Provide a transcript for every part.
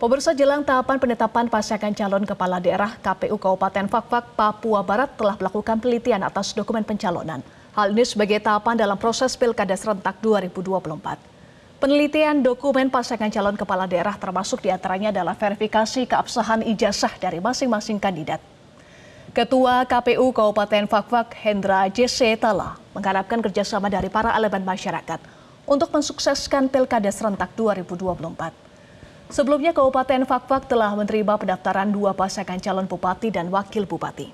Pemirsa, jelang tahapan penetapan pasangan calon kepala daerah, KPU Kabupaten Fakfak, Papua Barat telah melakukan penelitian atas dokumen pencalonan. Hal ini sebagai tahapan dalam proses Pilkada serentak 2024. Penelitian dokumen pasangan calon kepala daerah termasuk diantaranya adalah verifikasi keabsahan ijazah dari masing-masing kandidat. Ketua KPU Kabupaten Fakfak, Hendra Jesse Tala, mengharapkan kerjasama dari para elemen masyarakat untuk mensukseskan Pilkada serentak 2024. Sebelumnya, Kabupaten Fakfak telah menerima pendaftaran dua pasangan calon bupati dan wakil bupati.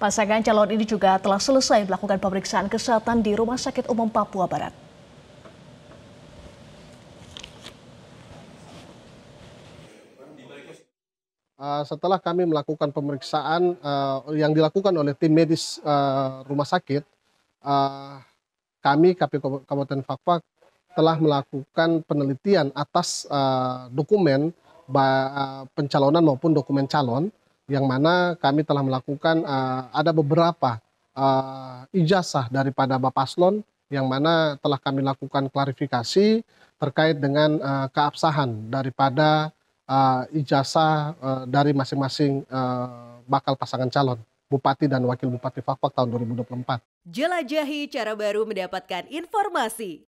Pasangan calon ini juga telah selesai melakukan pemeriksaan kesehatan di Rumah Sakit Umum Papua Barat. Setelah kami melakukan pemeriksaan yang dilakukan oleh tim medis rumah sakit, kami KPU Kabupaten Fakfak telah melakukan penelitian atas dokumen pencalonan maupun dokumen calon, yang mana kami telah melakukan ada beberapa ijazah daripada Bapak Paslon yang mana telah kami lakukan klarifikasi terkait dengan keabsahan daripada ijazah dari masing-masing bakal pasangan calon bupati dan wakil bupati Fakfak tahun 2024. Jelajahi cara baru mendapatkan informasi.